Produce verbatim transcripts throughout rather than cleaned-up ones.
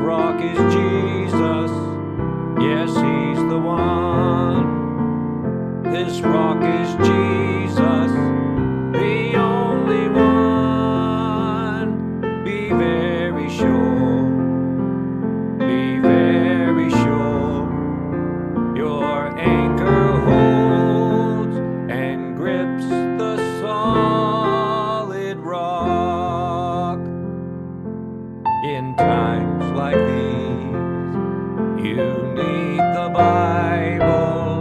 rock is Jesus. Yes, he's the one. This rock is Jesus, the only one. Be very sure, be very sure, your anchor holds and grips the solid rock. In times like these, you need the Bible.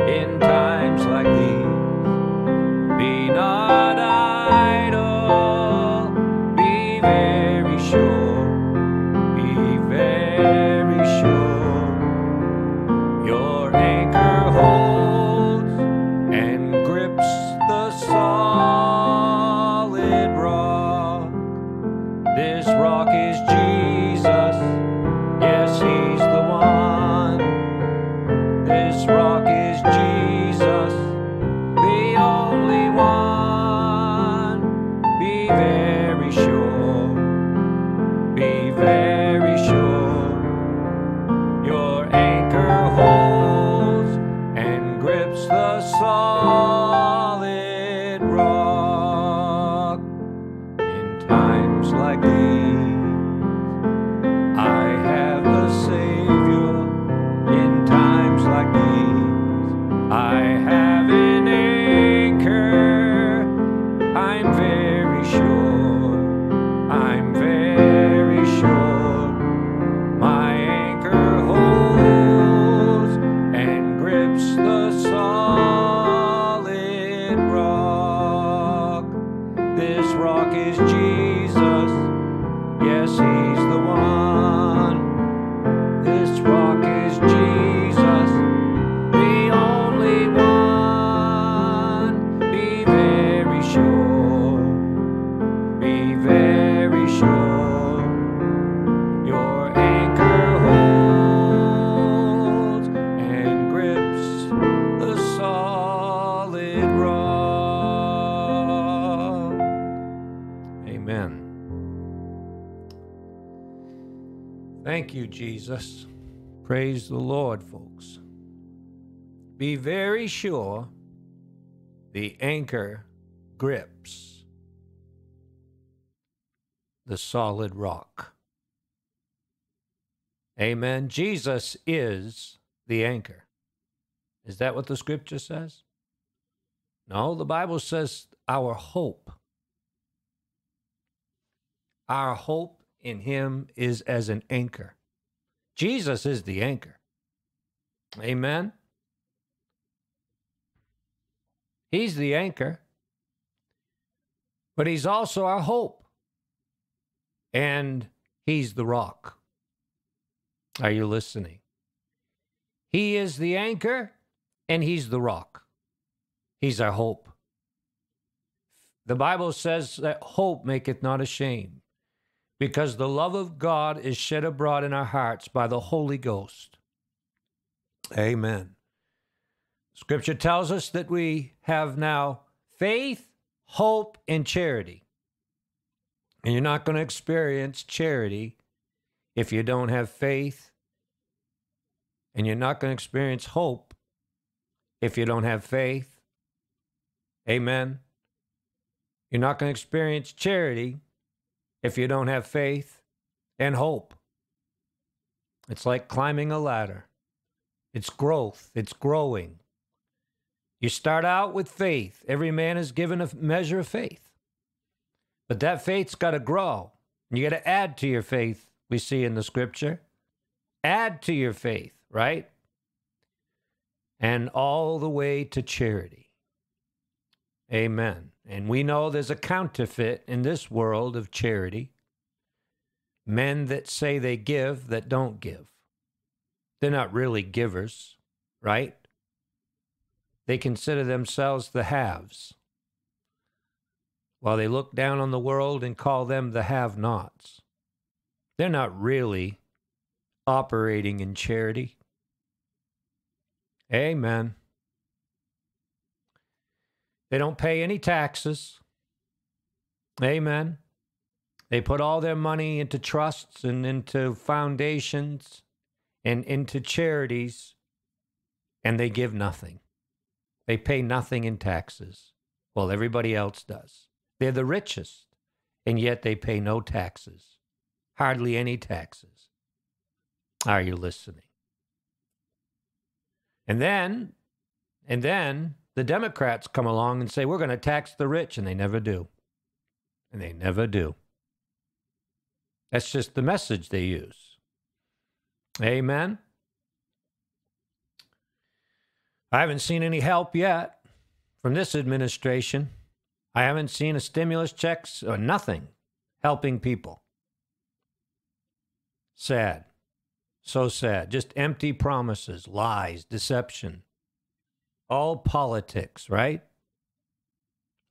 In times like these, be not idle. Be very sure, be very sure, your anchor holds and grips the solid rock. This rock is Jesus. Yes, he's the one. This rock is Jesus, the only one. Be very sure, be very sure, your anchor holds and grips the solid rock. In times like these, I have a Savior. In times like these, I have an anchor. I'm very sure, I'm very sure, my anchor holds and grips the solid rock. This rock is Jesus. Yes, he's the one. This rock is Jesus, the only one. Be very sure, be very sure, your anchor holds and grips the solid rock. Amen. Thank you, Jesus. Praise the Lord, folks. Be very sure the anchor grips the solid rock. Amen. Jesus is the anchor. Is that what the scripture says? No, the Bible says our hope. Our hope in him is as an anchor. Jesus is the anchor. Amen. He's the anchor, but he's also our hope, and he's the rock. Are you listening? He is the anchor, and he's the rock. He's our hope. The Bible says that hope maketh not ashamed, because the love of God is shed abroad in our hearts by the Holy Ghost. Amen. Scripture tells us that we have now faith, hope, and charity. And you're not going to experience charity if you don't have faith. And you're not going to experience hope if you don't have faith. Amen. You're not going to experience charity if you don't have faith and hope. It's like climbing a ladder. It's growth. It's growing. You start out with faith. Every man is given a measure of faith. But that faith's got to grow. You got to add to your faith, we see in the scripture. Add to your faith, right? And all the way to charity. Amen. And we know there's a counterfeit in this world of charity. Men that say they give that don't give. They're not really givers, right? They consider themselves the haves, while they look down on the world and call them the have-nots. They're not really operating in charity. Amen. They don't pay any taxes. Amen. They put all their money into trusts and into foundations and into charities, and they give nothing. They pay nothing in taxes. Well, everybody else does. They're the richest, and yet they pay no taxes, hardly any taxes. Are you listening? And then, and then the Democrats come along and say, we're going to tax the rich, and they never do. And they never do. That's just the message they use. Amen? I haven't seen any help yet from this administration. I haven't seen a stimulus checks or nothing helping people. Sad. So sad. Just empty promises, lies, deception. All politics, right?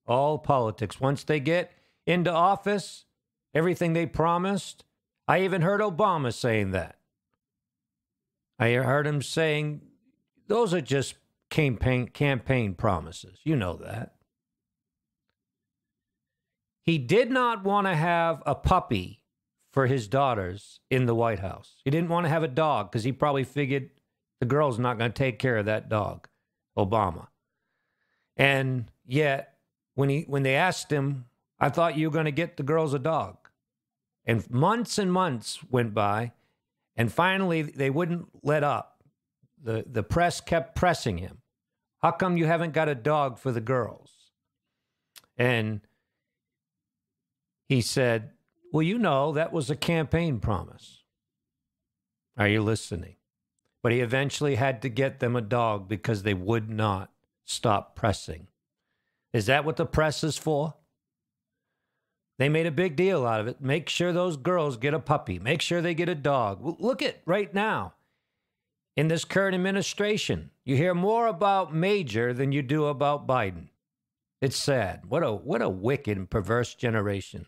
All politics. Once they get into office, everything they promised. I even heard Obama saying that. I heard him saying, those are just campaign, campaign promises. You know that. He did not want to have a puppy for his daughters in the White House. He didn't want to have a dog because he probably figured the girl's not going to take care of that dog, Obama. And yet, when he when they asked him, I thought you were going to get the girls a dog. And months and months went by, and finally they wouldn't let up. The, the press kept pressing him. How come you haven't got a dog for the girls? And he said, well, you know, that was a campaign promise. Are you listening? But he eventually had to get them a dog because they would not stop pressing. Is that what the press is for? They made a big deal out of it. Make sure those girls get a puppy. Make sure they get a dog. Well, look at right now in this current administration. You hear more about Major than you do about Biden. It's sad. What a what a wicked and perverse generation.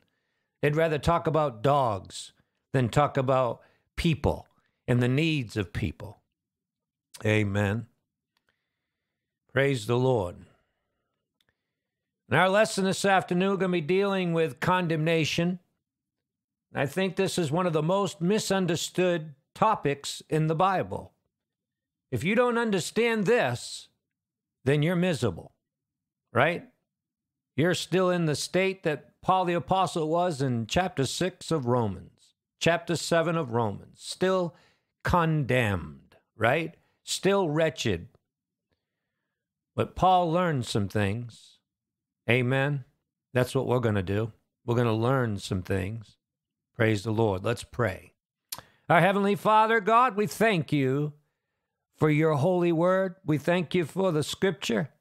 They'd rather talk about dogs than talk about people and the needs of people. Amen. Praise the Lord. In our lesson this afternoon, we're going to be dealing with condemnation. I think this is one of the most misunderstood topics in the Bible. If you don't understand this, then you're miserable, right? You're still in the state that Paul the Apostle was in chapter six of Romans, chapter seven of Romans, still condemned, right? Still wretched. But Paul learned some things. Amen. That's what we're going to do. We're going to learn some things. Praise the Lord. Let's pray. Our Heavenly Father, God, we thank you for your holy word. We thank you for the scripture.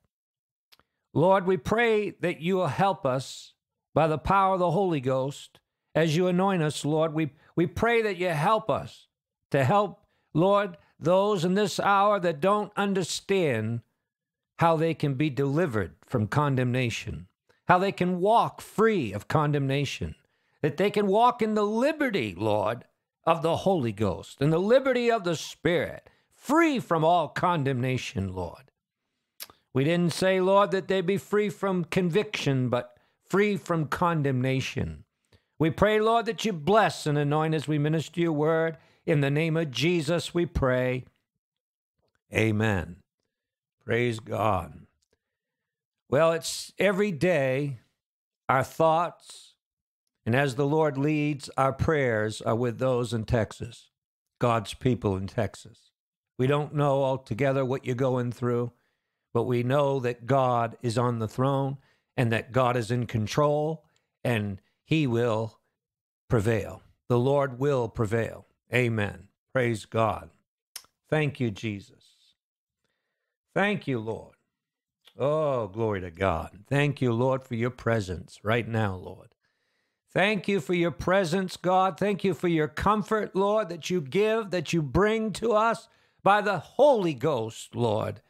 Lord, we pray that you will help us by the power of the Holy Ghost as you anoint us, Lord. We, we pray that you help us to help, Lord, those in this hour that don't understand how they can be delivered from condemnation, how they can walk free of condemnation, that they can walk in the liberty, Lord, of the Holy Ghost and the liberty of the Spirit, free from all condemnation, Lord. We didn't say, Lord, that they be free from conviction, but free from condemnation. We pray, Lord, that you bless and anoint as we minister your word. In the name of Jesus, we pray. Amen. Praise God. Well, it's every day our thoughts, and as the Lord leads, our prayers are with those in Texas, God's people in Texas. We don't know altogether what you're going through, but we know that God is on the throne and that God is in control, and he will prevail. The Lord will prevail. Amen. Praise God. Thank you, Jesus. Thank you, Lord. Oh, glory to God. Thank you, Lord, for your presence right now, Lord. Thank you for your presence, God. Thank you for your comfort, Lord, that you give, that you bring to us by the Holy Ghost, Lord.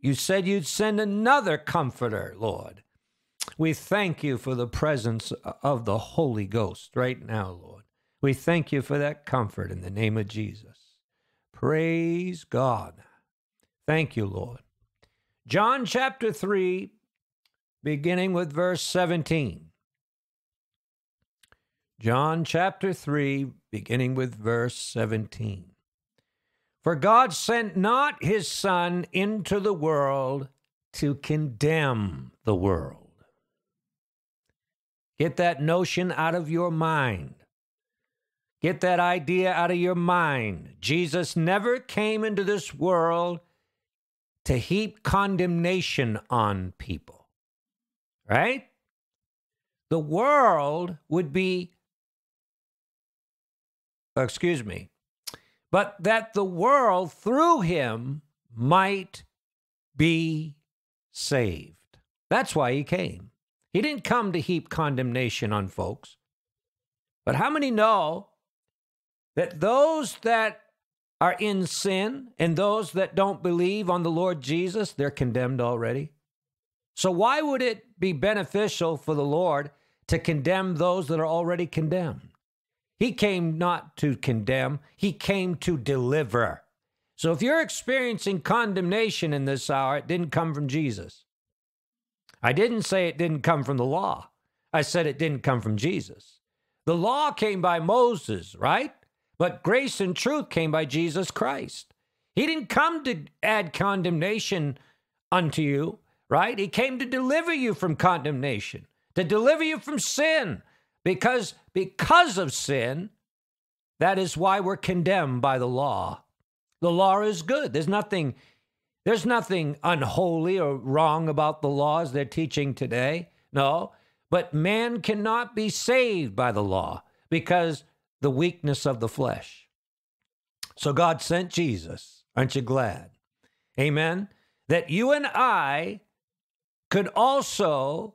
You said you'd send another comforter, Lord. We thank you for the presence of the Holy Ghost right now, Lord. We thank you for that comfort in the name of Jesus. Praise God. Thank you, Lord. John chapter three, beginning with verse seventeen. John chapter three, beginning with verse seventeen. For God sent not his Son into the world to condemn the world. Get that notion out of your mind. Get that idea out of your mind. Jesus never came into this world to heap condemnation on people, right? The world would be, excuse me, but that the world through him might be saved. That's why he came. He didn't come to heap condemnation on folks. But how many know that those that are in sin and those that don't believe on the Lord Jesus, they're condemned already? So why would it be beneficial for the Lord to condemn those that are already condemned? He came not to condemn, he came to deliver. So if you're experiencing condemnation in this hour, it didn't come from Jesus. I didn't say it didn't come from the law. I said it didn't come from Jesus. The law came by Moses, right? But grace and truth came by Jesus Christ. He didn't come to add condemnation unto you, right? He came to deliver you from condemnation, to deliver you from sin, because because of sin, that is why we're condemned by the law. The law is good. There's nothing, there's nothing unholy or wrong about the laws they're teaching today. No, but man cannot be saved by the law because the weakness of the flesh. So God sent Jesus. Aren't you glad? Amen. That you and I could also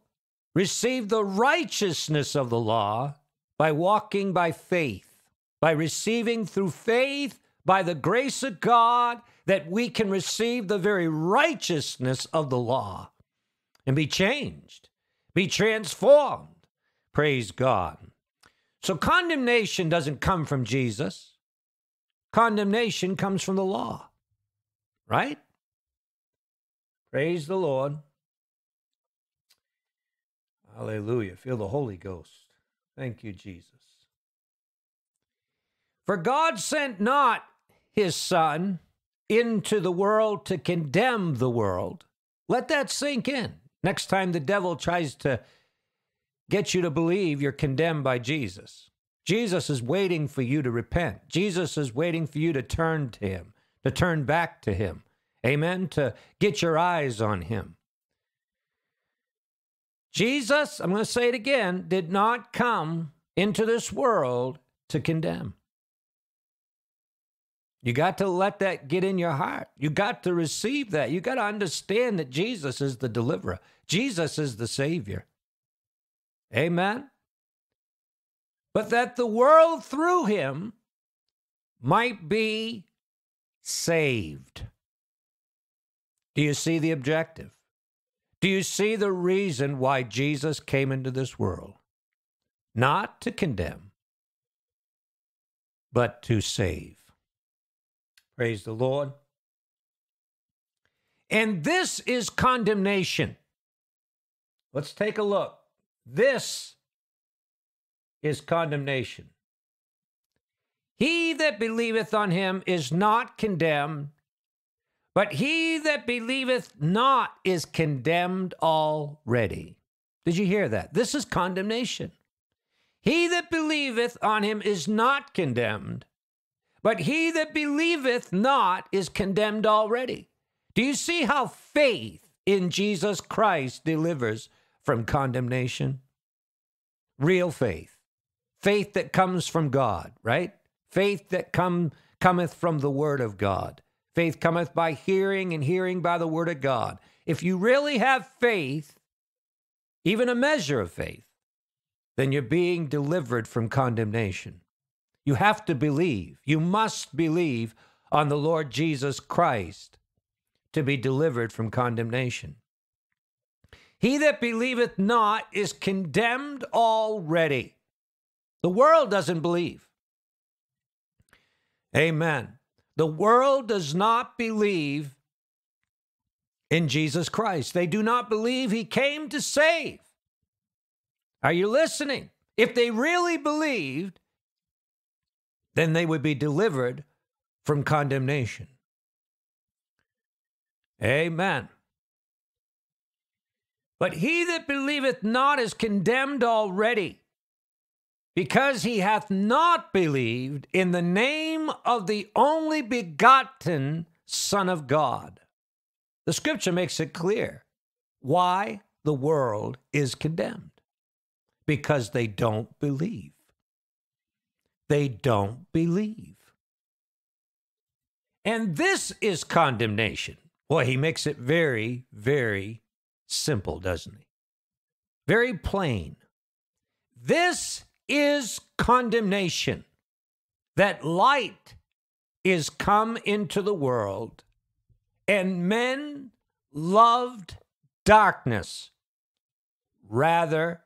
receive the righteousness of the law by walking by faith, by receiving through faith, by the grace of God, that we can receive the very righteousness of the law and be changed, be transformed. Praise God. So condemnation doesn't come from Jesus. Condemnation comes from the law, right? Praise the Lord. Hallelujah. Feel the Holy Ghost. Thank you, Jesus. For God sent not his Son into the world to condemn the world. Let that sink in. Next time the devil tries to get you to believe you're condemned by Jesus, Jesus is waiting for you to repent. Jesus is waiting for you to turn to him, to turn back to him. Amen? To get your eyes on him. Jesus, I'm going to say it again, did not come into this world to condemn. You got to let that get in your heart. You got to receive that. You got to understand that Jesus is the deliverer. Jesus is the Savior. Amen? But that the world through him might be saved. Do you see the objective? Do you see the reason why Jesus came into this world? Not to condemn, but to save. Praise the Lord. And this is condemnation. Let's take a look. This is condemnation. He that believeth on him is not condemned, but he that believeth not is condemned already. Did you hear that? This is condemnation. He that believeth on him is not condemned, but he that believeth not is condemned already. Do you see how faith in Jesus Christ delivers from condemnation? Real faith. Faith that comes from God, right? Faith that come, cometh from the Word of God. Faith cometh by hearing, and hearing by the word of God. If you really have faith, even a measure of faith, then you're being delivered from condemnation. You have to believe. You must believe on the Lord Jesus Christ to be delivered from condemnation. He that believeth not is condemned already. The world doesn't believe. Amen. The world does not believe in Jesus Christ. They do not believe he came to save. Are you listening? If they really believed, then they would be delivered from condemnation. Amen. But he that believeth not is condemned already, because he hath not believed in the name of the only begotten Son of God. The scripture makes it clear why the world is condemned. Because they don't believe. They don't believe. And this is condemnation. Boy, he makes it very, very simple, doesn't he? Very plain. This is condemnation, that light is come into the world, and men loved darkness rather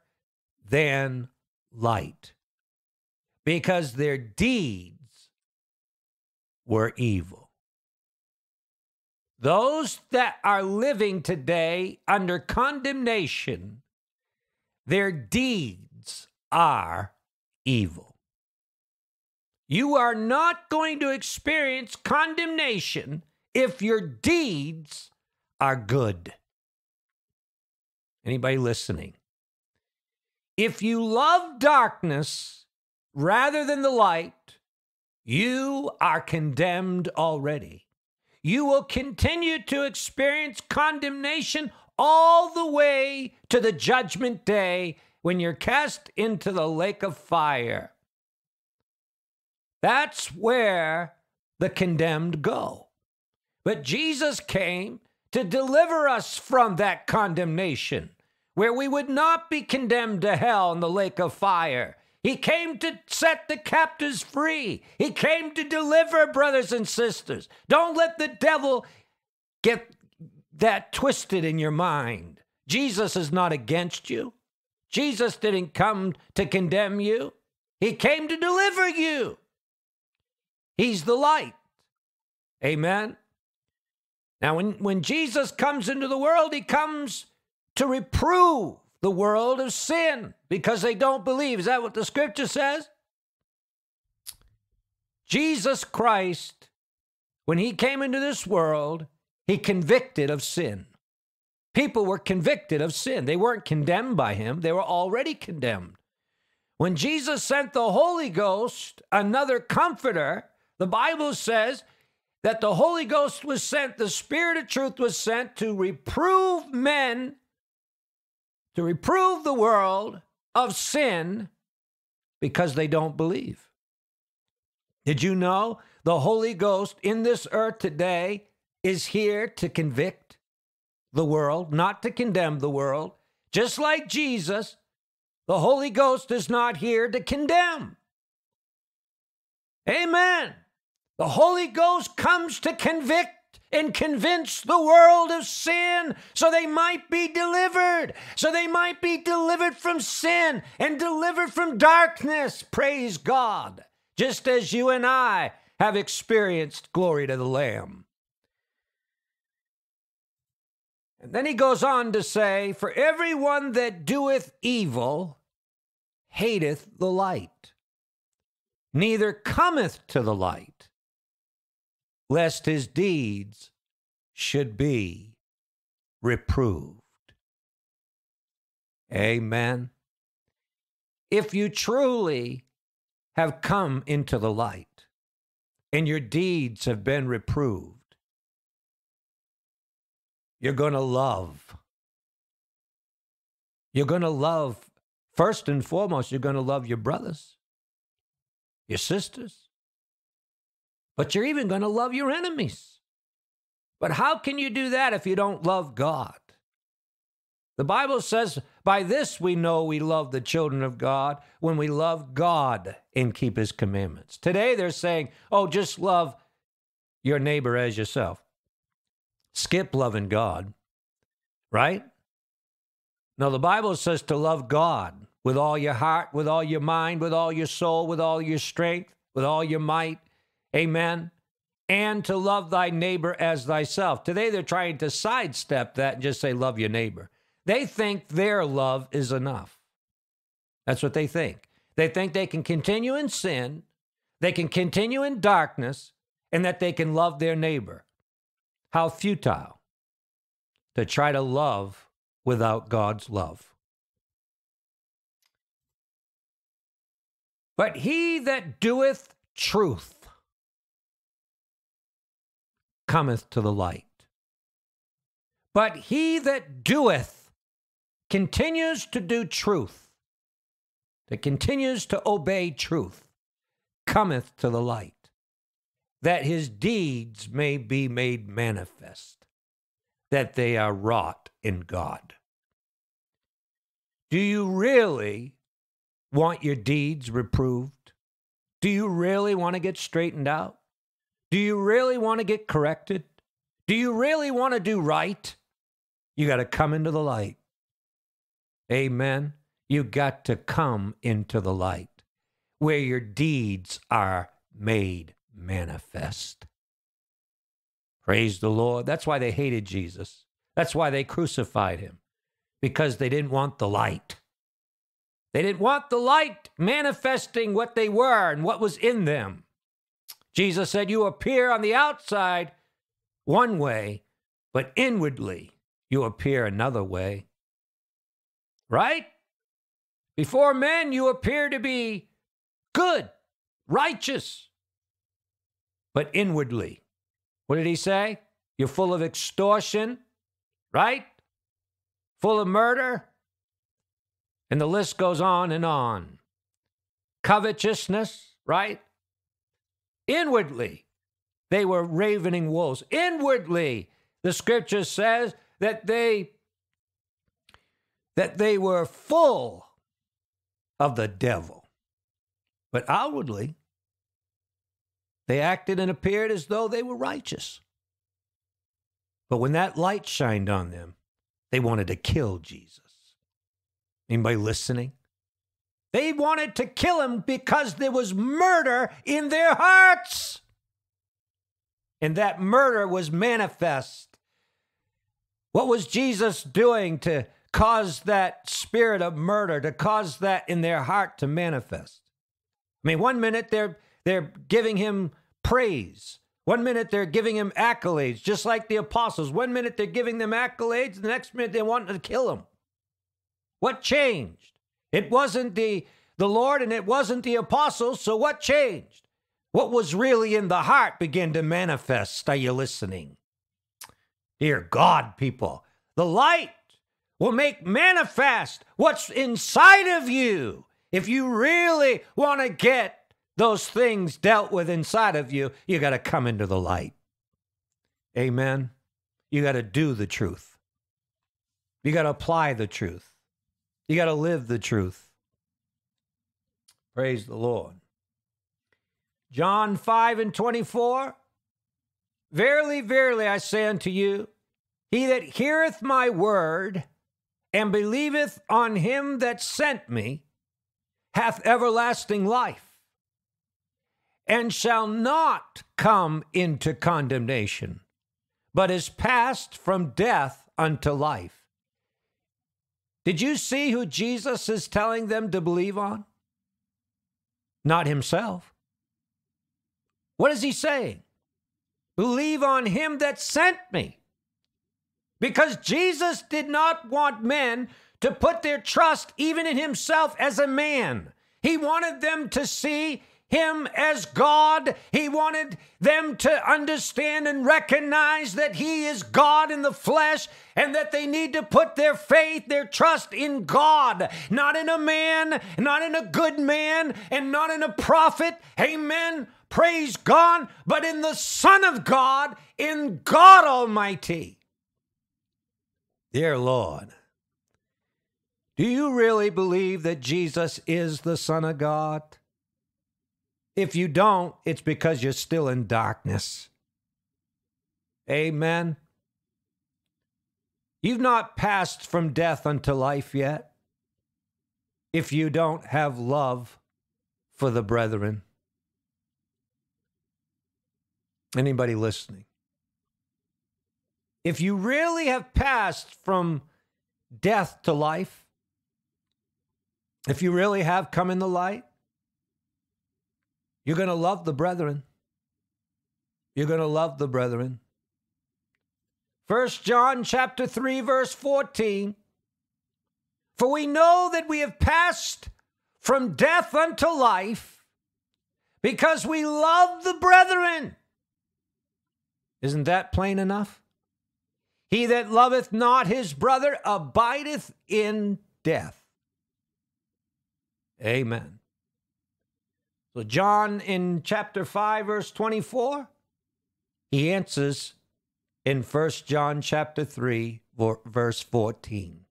than light, because their deeds were evil. Those that are living today under condemnation, their deeds are evil. You are not going to experience condemnation if your deeds are good. Anybody listening? If you love darkness rather than the light, you are condemned already. You will continue to experience condemnation all the way to the judgment day when you're cast into the lake of fire. That's where the condemned go. But Jesus came to deliver us from that condemnation, where we would not be condemned to hell in the lake of fire. He came to set the captives free. He came to deliver, brothers and sisters. Don't let the devil get that twisted in your mind. Jesus is not against you. Jesus didn't come to condemn you. He came to deliver you. He's the light. Amen. Now, when, when Jesus comes into the world, he comes to reprove the world of sin because they don't believe. Is that what the scripture says? Jesus Christ, when he came into this world, he convicted of sin. People were convicted of sin. They weren't condemned by him. They were already condemned. When Jesus sent the Holy Ghost, another comforter, the Bible says that the Holy Ghost was sent, the Spirit of truth was sent to reprove men, to reprove the world of sin because they don't believe. Did you know the Holy Ghost in this earth today is here to convict the world, not to condemn the world? Just like Jesus, the Holy Ghost is not here to condemn. Amen. The Holy Ghost comes to convict and convince the world of sin so they might be delivered, so they might be delivered from sin and delivered from darkness. Praise God, just as you and I have experienced. Glory to the Lamb. And then he goes on to say, for everyone that doeth evil hateth the light, neither cometh to the light, lest his deeds should be reproved. Amen. If you truly have come into the light and your deeds have been reproved, you're going to love. You're going to love, first and foremost, you're going to love your brothers, your sisters. But you're even going to love your enemies. But how can you do that if you don't love God? The Bible says, by this we know we love the children of God, when we love God and keep his commandments. Today they're saying, oh, just love your neighbor as yourself. Skip loving God, right? No, the Bible says to love God with all your heart, with all your mind, with all your soul, with all your strength, with all your might. Amen. And to love thy neighbor as thyself. Today they're trying to sidestep that and just say, love your neighbor. They think their love is enough. That's what they think. They think they can continue in sin, they can continue in darkness, and that they can love their neighbor. How futile to try to love without God's love. But he that doeth truth cometh to the light. But he that doeth continues to do truth, that continues to obey truth, cometh to the light, that his deeds may be made manifest, that they are wrought in God. Do you really want your deeds reproved? Do you really want to get straightened out? Do you really want to get corrected? Do you really want to do right? You got to come into the light. Amen. You got to come into the light where your deeds are made manifest. Praise the Lord. That's why they hated Jesus. That's why they crucified him, because they didn't want the light. They didn't want the light manifesting what they were and what was in them. Jesus said, you appear on the outside one way, but inwardly you appear another way. Right? Before men, you appear to be good, righteous, but inwardly. What did he say? You're full of extortion, right? Full of murder. And the list goes on and on. Covetousness, right? Inwardly, they were ravening wolves. Inwardly, the scripture says that they, that they were full of the devil. But outwardly, they acted and appeared as though they were righteous. But when that light shined on them, they wanted to kill Jesus. Anybody listening? They wanted to kill him because there was murder in their hearts. And that murder was manifest. What was Jesus doing to cause that spirit of murder, to cause that in their heart to manifest? I mean, one minute they're, they're giving him praise. One minute they're giving him accolades, just like the apostles. One minute they're giving them accolades, the next minute they want to kill him. What changed? It wasn't the, the Lord and it wasn't the apostles, so what changed? What was really in the heart began to manifest. Are you listening? Dear God, people, the light will make manifest what's inside of you. If you really want to get those things dealt with inside of you, you got to come into the light. Amen. You got to do the truth. You got to apply the truth. You got to live the truth. Praise the Lord. John five and twenty-four. Verily, verily, I say unto you, he that heareth my word and believeth on him that sent me hath everlasting life, and shall not come into condemnation, but is passed from death unto life. Did you see who Jesus is telling them to believe on? Not himself. What is he saying? Believe on him that sent me. Because Jesus did not want men to put their trust even in himself as a man. He wanted them to see him as God. He wanted them to understand and recognize that he is God in the flesh, and that they need to put their faith, their trust in God, not in a man, not in a good man, and not in a prophet. Amen. Praise God. But in the Son of God, in God Almighty. Dear Lord, do you really believe that Jesus is the Son of God? If you don't, it's because you're still in darkness. Amen. You've not passed from death unto life yet, if you don't have love for the brethren. Anybody listening? If you really have passed from death to life, If you really have come in the light, you're going to love the brethren. You're going to love the brethren. First John chapter three, verse fourteen. For we know that we have passed from death unto life because we love the brethren. Isn't that plain enough? He that loveth not his brother abideth in death. Amen. So John in chapter five, verse twenty-four, he answers in First John chapter three, verse fourteen.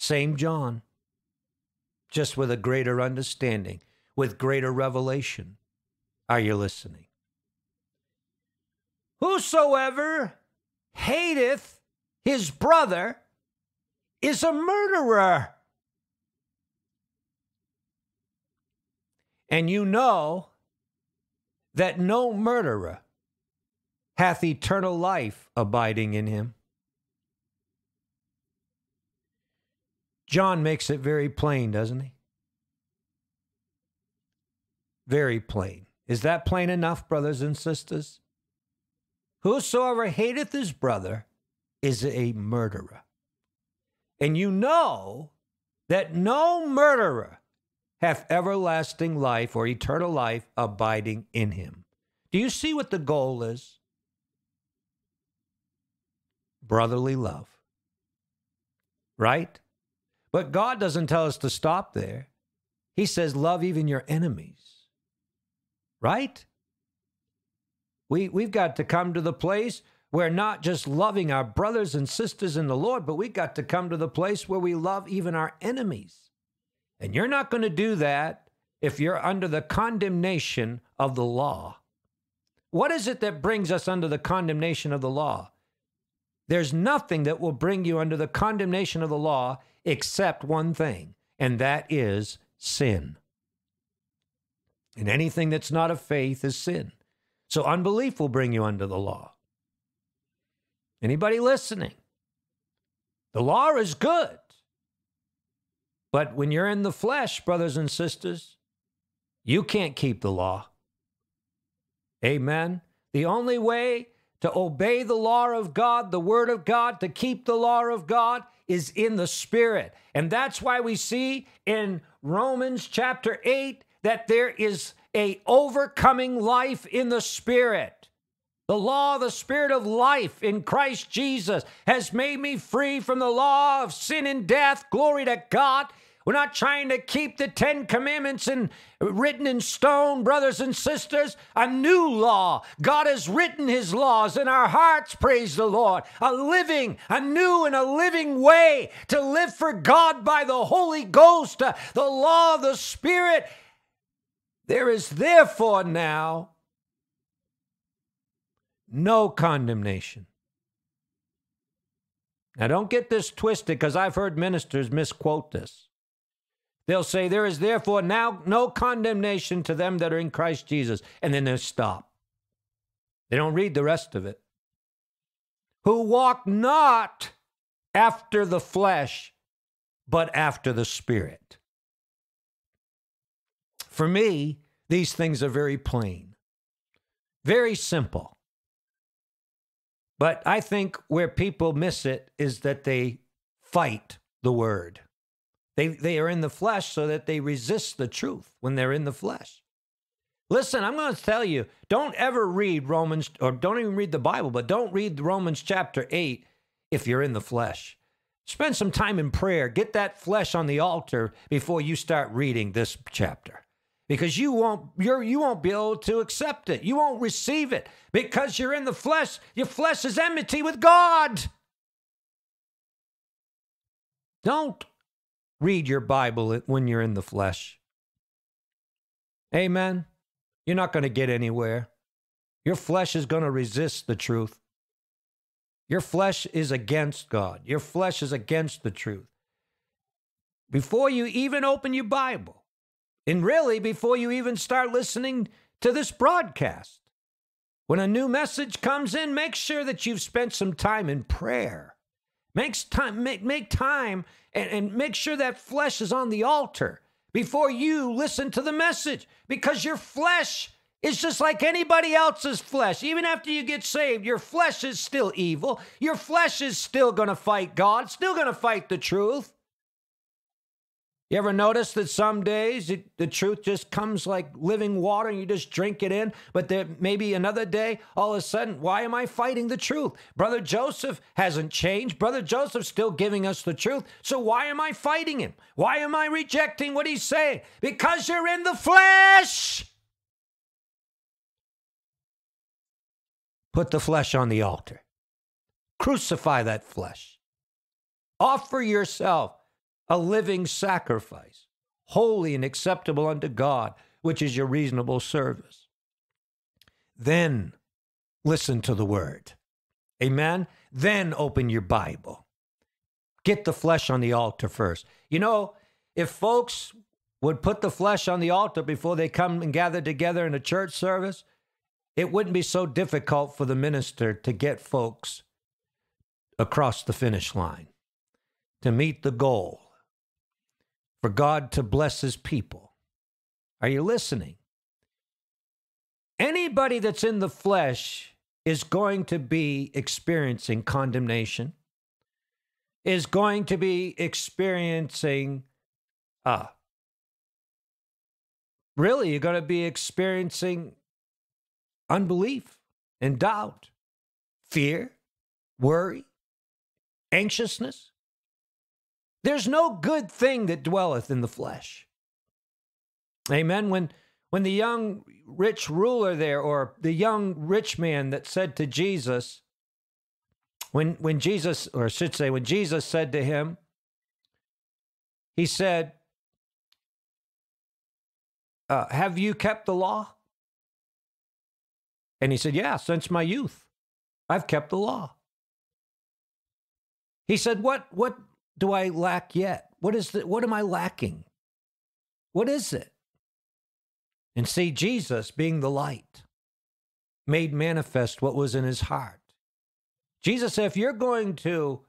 Same John, just with a greater understanding, with greater revelation. Are you listening? Whosoever hateth his brother is a murderer. And you know that no murderer hath eternal life abiding in him. John makes it very plain, doesn't he? Very plain. Is that plain enough, brothers and sisters? Whosoever hateth his brother is a murderer. And you know that no murderer hath everlasting life or eternal life abiding in him. Do you see what the goal is? Brotherly love. Right? But God doesn't tell us to stop there. He says, love even your enemies. Right? We, we've got to come to the place where not just loving our brothers and sisters in the Lord, but we've got to come to the place where we love even our enemies. And you're not going to do that if you're under the condemnation of the law. What is it that brings us under the condemnation of the law? There's nothing that will bring you under the condemnation of the law except one thing, and that is sin. And anything that's not of faith is sin. So unbelief will bring you under the law. Anybody listening? The law is good. But when you're in the flesh, brothers and sisters, you can't keep the law. Amen. The only way to obey the law of God, the word of God, to keep the law of God is in the Spirit. And that's why we see in Romans chapter eight that there is a overcoming life in the Spirit. The law, the Spirit of life in Christ Jesus has made me free from the law of sin and death. Glory to God. We're not trying to keep the Ten Commandments in, written in stone, brothers and sisters. A new law. God has written his laws in our hearts, praise the Lord. A living, a new and a living way to live for God by the Holy Ghost, uh, the law of the Spirit. There is therefore now no condemnation. Now, don't get this twisted, because I've heard ministers misquote this. They'll say, there is therefore now no condemnation to them that are in Christ Jesus, and then they'll stop. They don't read the rest of it. Who walk not after the flesh, but after the Spirit. For me, these things are very plain, very simple. But I think where people miss it is that they fight the word. They, they are in the flesh so that they resist the truth when they're in the flesh. Listen, I'm going to tell you, don't ever read Romans, or don't even read the Bible, but don't read Romans chapter eight if you're in the flesh. Spend some time in prayer. Get that flesh on the altar before you start reading this chapter. Because you won't, you're, you won't be able to accept it. You won't receive it because you're in the flesh. Your flesh is enmity with God. Don't read your Bible when you're in the flesh. Amen. You're not going to get anywhere. Your flesh is going to resist the truth. Your flesh is against God. Your flesh is against the truth. Before you even open your Bible, and really, before you even start listening to this broadcast, when a new message comes in, make sure that you've spent some time in prayer. Make time, make, make time and, and make sure that flesh is on the altar. before you listen to the message, because your flesh is just like anybody else's flesh. Even after you get saved, your flesh is still evil. Your flesh is still going to fight God, still going to fight the truth. You ever notice that some days it, the truth just comes like living water and you just drink it in, but there maybe another day, all of a sudden, why am I fighting the truth? Brother Joseph hasn't changed. Brother Joseph's still giving us the truth. So why am I fighting him? Why am I rejecting what he's saying? Because you're in the flesh. Put the flesh on the altar. Crucify that flesh. Offer yourself a living sacrifice, holy and acceptable unto God, which is your reasonable service. Then listen to the word. Amen? Then open your Bible. Get the flesh on the altar first. You know, if folks would put the flesh on the altar before they come and gather together in a church service, it wouldn't be so difficult for the minister to get folks across the finish line, to meet the goal, for God to bless his people. Are you listening? Anybody that's in the flesh is going to be experiencing condemnation, is going to be experiencing, uh, really, you're going to be experiencing unbelief and doubt, fear, worry, anxiousness. There's no good thing that dwelleth in the flesh. Amen. When, when the young rich ruler there, or the young rich man that said to Jesus, when, when Jesus, or I should say, when Jesus said to him, he said, uh, have you kept the law? And he said, yeah, since my youth, I've kept the law. He said, what, what do I lack yet? What is the, what am I lacking? What is it? And see, Jesus, being the light, made manifest what was in his heart. Jesus said, if you're going to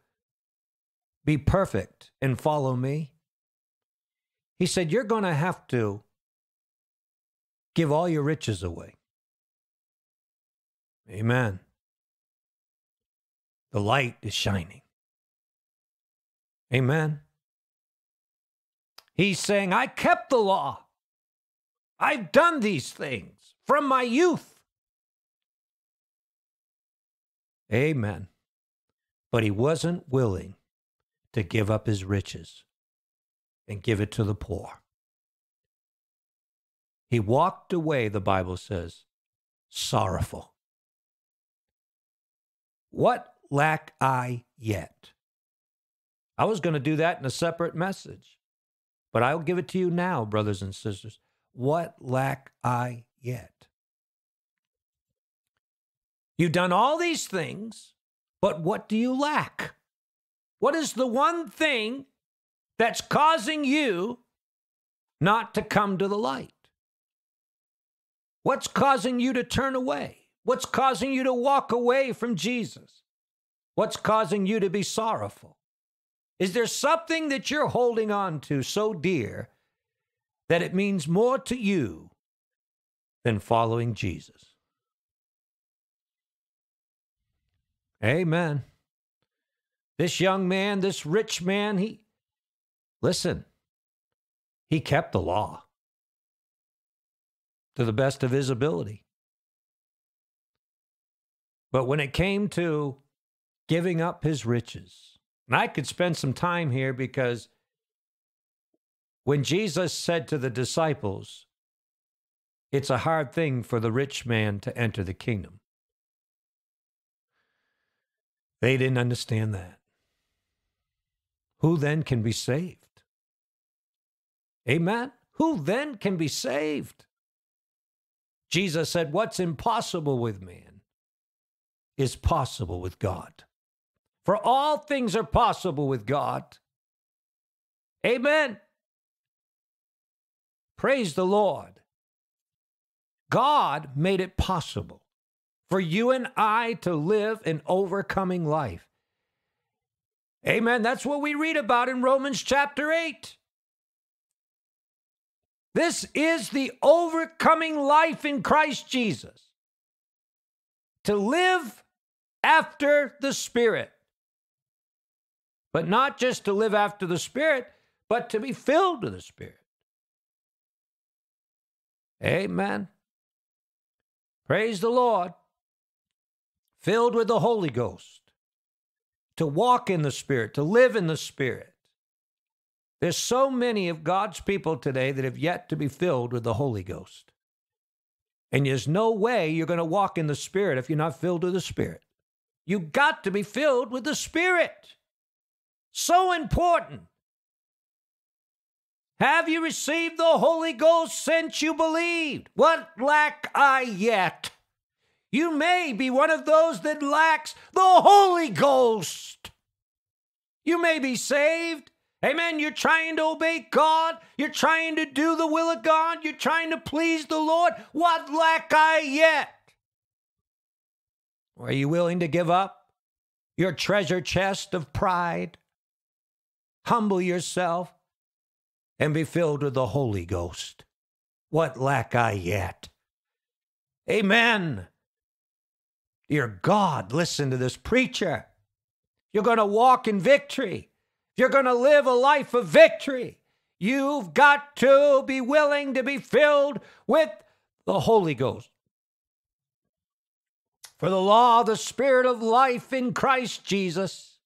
be perfect and follow me, he said, you're going to have to give all your riches away. Amen. The light is shining. Amen. He's saying, I kept the law. I've done these things from my youth. Amen. But he wasn't willing to give up his riches and give it to the poor. He walked away, the Bible says, sorrowful. What lack I yet? I was going to do that in a separate message, but I'll give it to you now, brothers and sisters. What lack I yet? You've done all these things, but what do you lack? What is the one thing that's causing you not to come to the light? What's causing you to turn away? What's causing you to walk away from Jesus? What's causing you to be sorrowful? Is there something that you're holding on to so dear that it means more to you than following Jesus? Amen. This young man, this rich man, he, listen, he kept the law to the best of his ability. But when it came to giving up his riches, and I could spend some time here, because when Jesus said to the disciples, it's a hard thing for the rich man to enter the kingdom, they didn't understand that. Who then can be saved? Amen? Who then can be saved? Jesus said, what's impossible with man is possible with God. For all things are possible with God. Amen. Praise the Lord. God made it possible for you and I to live an overcoming life. Amen. That's what we read about in Romans chapter eight. This is the overcoming life in Christ Jesus. To live after the Spirit. But not just to live after the Spirit, but to be filled with the Spirit. Amen. Praise the Lord. Filled with the Holy Ghost. To walk in the Spirit, to live in the Spirit. There's so many of God's people today that have yet to be filled with the Holy Ghost. And there's no way you're going to walk in the Spirit if you're not filled with the Spirit. You've got to be filled with the Spirit. So important. Have you received the Holy Ghost since you believed? What lack I yet? You may be one of those that lacks the Holy Ghost. You may be saved. Amen. You're trying to obey God. You're trying to do the will of God. You're trying to please the Lord. What lack I yet? Are you willing to give up your treasure chest of pride? Humble yourself and be filled with the Holy Ghost. What lack I yet? Amen. Dear God, listen to this preacher. You're going to walk in victory. You're going to live a life of victory. You've got to be willing to be filled with the Holy Ghost. For the law of the Spirit of life in Christ Jesus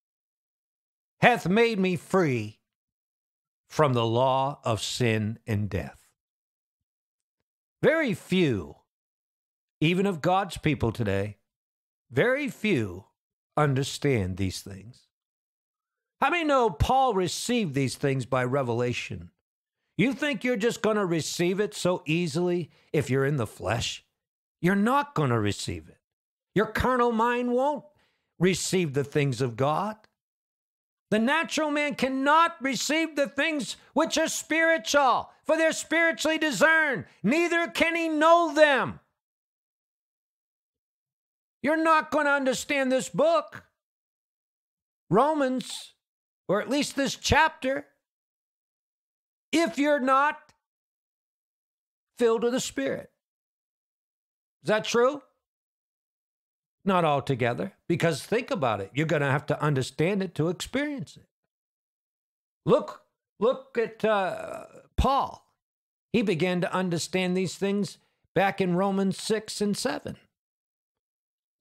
hath made me free from the law of sin and death. Very few, even of God's people today, very few understand these things. How many know Paul received these things by revelation? You think you're just going to receive it so easily if you're in the flesh? You're not going to receive it. Your carnal mind won't receive the things of God. The natural man cannot receive the things which are spiritual, for they're spiritually discerned. Neither can he know them. You're not going to understand this book. Romans, or at least this chapter, if you're not filled with the Spirit. Is that true? Not altogether, because think about it. You're going to have to understand it to experience it. Look, look at uh, Paul. He began to understand these things back in Romans six and seven.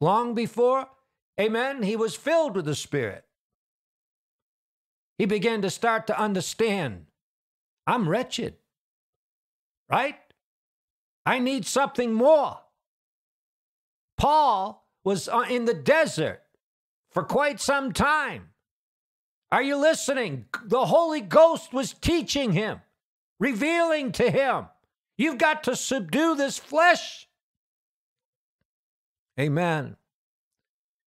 Long before, amen, he was filled with the Spirit. He began to start to understand, I'm wretched, right? I need something more. Paul was in the desert for quite some time. Are you listening? The Holy Ghost was teaching him, revealing to him, you've got to subdue this flesh. Amen.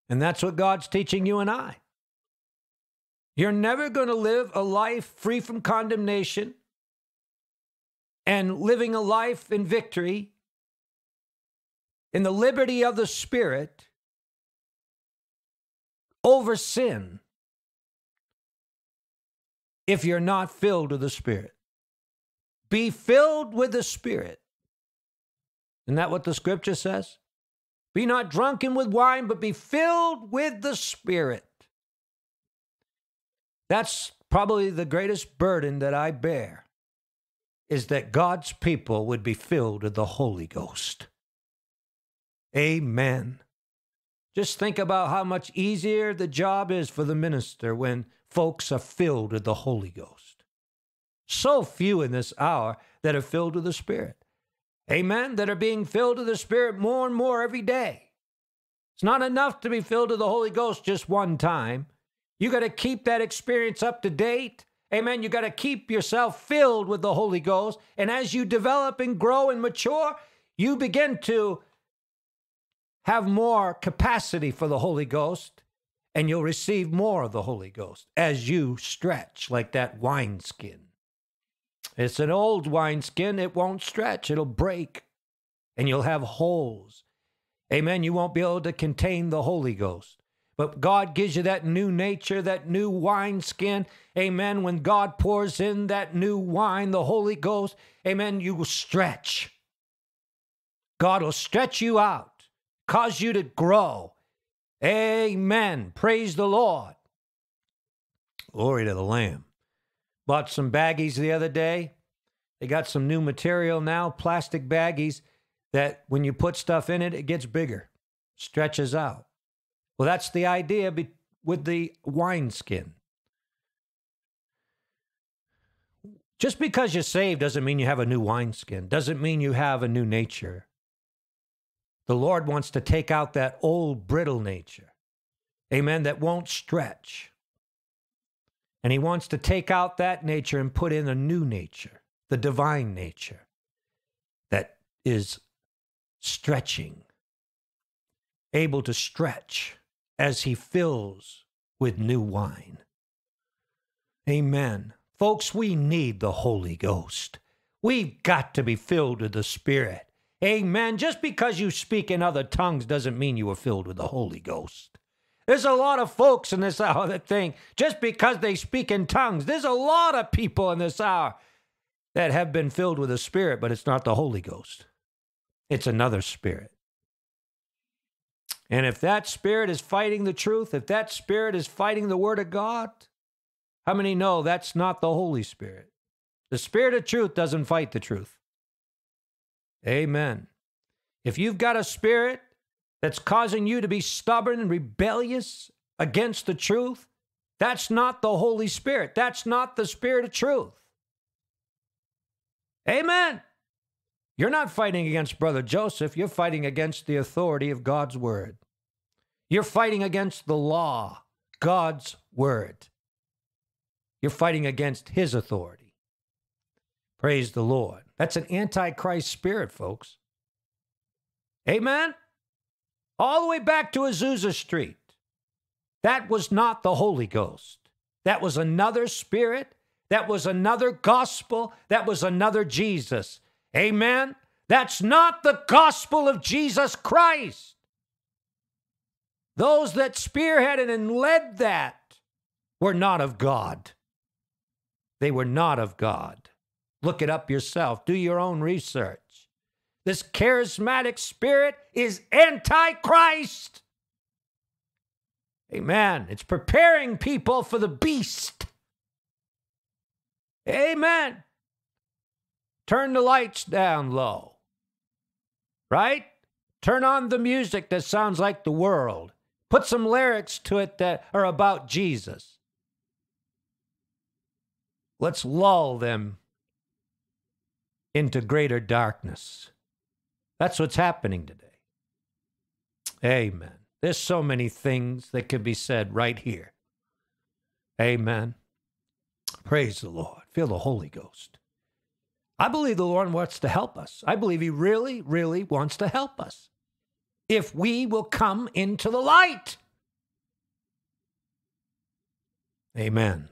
And that's what God's teaching you and I. You're never going to live a life free from condemnation and living a life in victory in the liberty of the Spirit over sin if you're not filled with the Spirit. Be filled with the Spirit. Isn't that what the Scripture says? Be not drunken with wine, but be filled with the Spirit. That's probably the greatest burden that I bear, is that God's people would be filled with the Holy Ghost. Amen. Just think about how much easier the job is for the minister when folks are filled with the Holy Ghost. So few in this hour that are filled with the Spirit. Amen, that are being filled with the Spirit more and more every day. It's not enough to be filled with the Holy Ghost just one time. You got to keep that experience up to date. Amen, you got to keep yourself filled with the Holy Ghost. And as you develop and grow and mature, you begin to have more capacity for the Holy Ghost, and you'll receive more of the Holy Ghost as you stretch like that wineskin. It's an old wineskin. It won't stretch. It'll break, and you'll have holes. Amen. You won't be able to contain the Holy Ghost. But God gives you that new nature, that new wineskin. Amen. When God pours in that new wine, the Holy Ghost, amen, you will stretch. God will stretch you out, cause you to grow. Amen. Praise the Lord. Glory to the Lamb. Bought some baggies the other day. They got some new material now, plastic baggies, that when you put stuff in it, it gets bigger, stretches out. Well, that's the idea be with the wineskin. Just because you're saved doesn't mean you have a new wineskin, doesn't mean you have a new nature. The Lord wants to take out that old, brittle nature, amen, that won't stretch. And He wants to take out that nature and put in a new nature, the divine nature that is stretching, able to stretch as He fills with new wine. Amen. Folks, we need the Holy Ghost. We've got to be filled with the Spirit. Amen. Just because you speak in other tongues doesn't mean you are filled with the Holy Ghost. There's a lot of folks in this hour that think just because they speak in tongues, there's a lot of people in this hour that have been filled with the Spirit, but it's not the Holy Ghost. It's another spirit. And if that spirit is fighting the truth, if that spirit is fighting the Word of God, how many know that's not the Holy Spirit? The Spirit of truth doesn't fight the truth. Amen. If you've got a spirit that's causing you to be stubborn and rebellious against the truth, that's not the Holy Spirit. That's not the Spirit of truth. Amen. You're not fighting against Brother Joseph. You're fighting against the authority of God's Word. You're fighting against the law, God's Word. You're fighting against His authority. Praise the Lord. That's an antichrist spirit, folks. Amen? All the way back to Azusa Street. That was not the Holy Ghost. That was another spirit. That was another gospel. That was another Jesus. Amen? That's not the gospel of Jesus Christ. Those that spearheaded and led that were not of God. They were not of God. Look it up yourself. Do your own research. This charismatic spirit is antichrist. Amen. It's preparing people for the beast. Amen. Turn the lights down low. Right? Turn on the music that sounds like the world. Put some lyrics to it that are about Jesus. Let's lull them into greater darkness. That's what's happening today. Amen. There's so many things that could be said right here. Amen. Praise the Lord. Feel the Holy Ghost. I believe the Lord wants to help us. I believe He really, really wants to help us. If we will come into the light. Amen.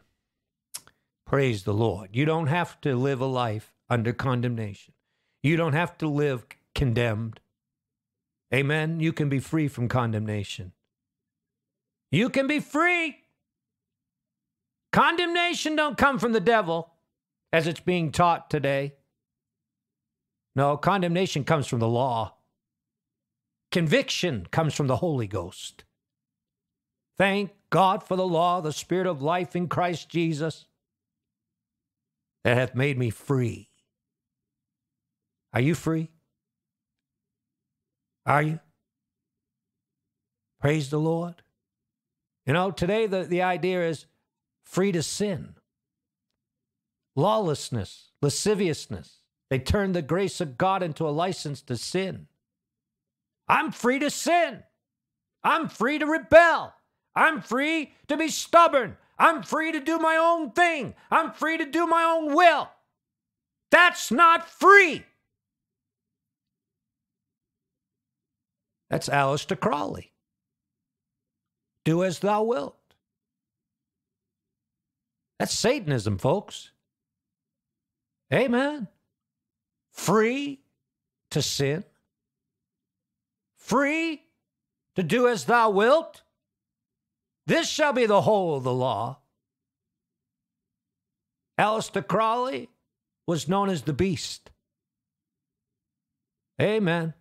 Praise the Lord. You don't have to live a life under condemnation. You don't have to live condemned. Amen. You can be free from condemnation. You can be free. Condemnation don't come from the devil, as it's being taught today. No, condemnation comes from the law. Conviction comes from the Holy Ghost. Thank God for the law, the Spirit of life in Christ Jesus, that hath made me free. Are you free? Are you? Praise the Lord. You know, today the, the idea is free to sin. Lawlessness, lasciviousness. They turn the grace of God into a license to sin. I'm free to sin. I'm free to rebel. I'm free to be stubborn. I'm free to do my own thing. I'm free to do my own will. That's not free. That's Aleister Crowley. Do as thou wilt. That's Satanism, folks. Amen. Free to sin. Free to do as thou wilt. This shall be the whole of the law. Aleister Crowley was known as the Beast. Amen.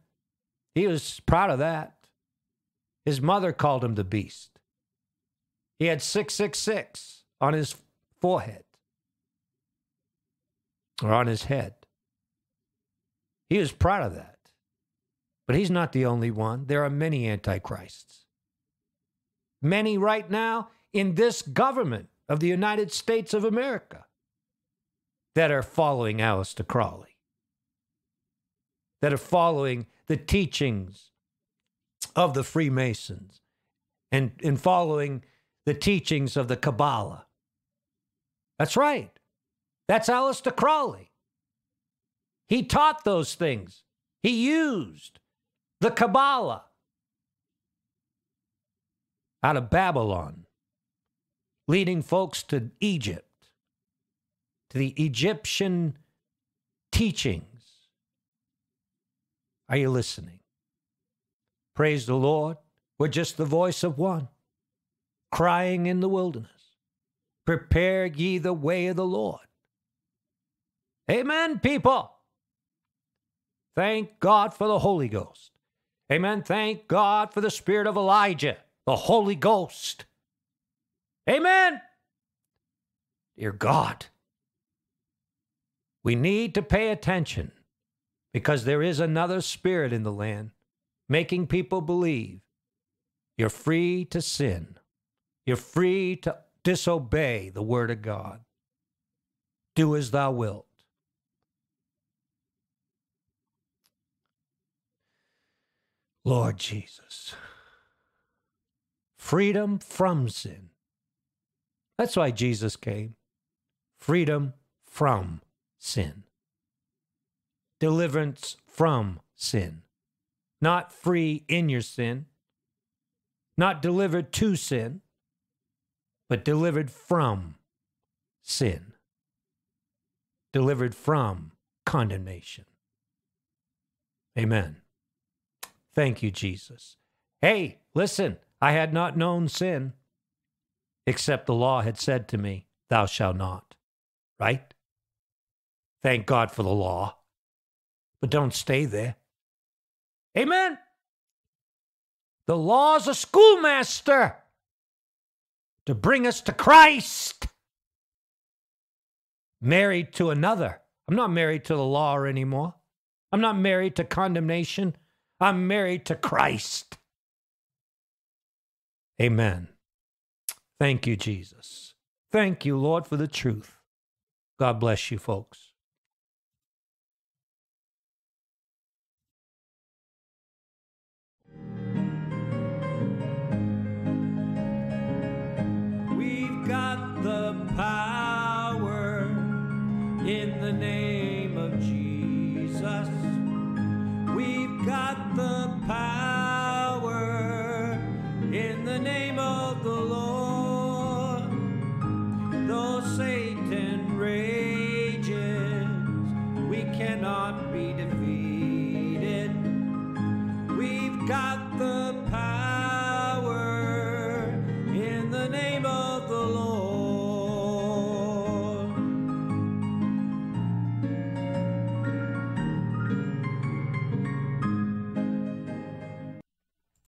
He was proud of that. His mother called him the Beast. He had six six six on his forehead or on his head. He was proud of that. But he's not the only one. There are many antichrists. Many right now in this government of the United States of America that are following Aleister Crowley, that are following the teachings of the Freemasons and, and following the teachings of the Kabbalah. That's right. That's Aleister Crowley. He taught those things. He used the Kabbalah out of Babylon, leading folks to Egypt, to the Egyptian teachings. Are you listening? Praise the Lord. We're just the voice of one, crying in the wilderness, prepare ye the way of the Lord. Amen, people. Thank God for the Holy Ghost. Amen. Thank God for the spirit of Elijah, the Holy Ghost. Amen. Dear God, we need to pay attention because there is another spirit in the land making people believe you're free to sin. You're free to disobey the word of God. Do as thou wilt. Lord Jesus. Freedom from sin. That's why Jesus came. Freedom from sin. Deliverance from sin. Not free in your sin. Not delivered to sin. But delivered from sin. Delivered from condemnation. Amen. Thank you, Jesus. Hey, listen. I had not known sin, except the law had said to me, thou shalt not, right? Thank God for the law, but don't stay there. Amen. The law's a schoolmaster to bring us to Christ. Married to another. I'm not married to the law anymore. I'm not married to condemnation. I'm married to Christ. Amen. Thank you, Jesus. Thank you, Lord, for the truth. God bless you, folks. We've got the power in the name of Jesus. We've got the power in the name of the Lord. Though Satan rages, we cannot be defeated. We've got the power.